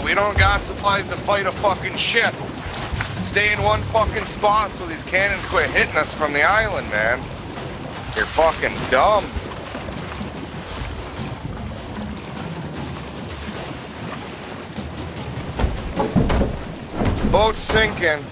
No, we don't got supplies to fight a fucking ship. Stay in one fucking spot so these cannons quit hitting us from the island, man. You're fucking dumb. Boat's sinking.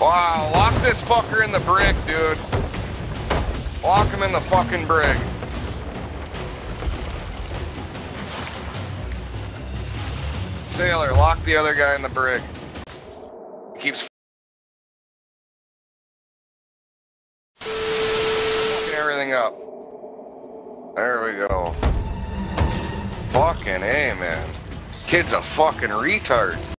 Wow, lock this fucker in the brig, dude. Lock him in the fucking brig. Sailor, lock the other guy in the brig. Keeps fucking everything up. There we go. Fucking A, man. Kid's a fucking retard.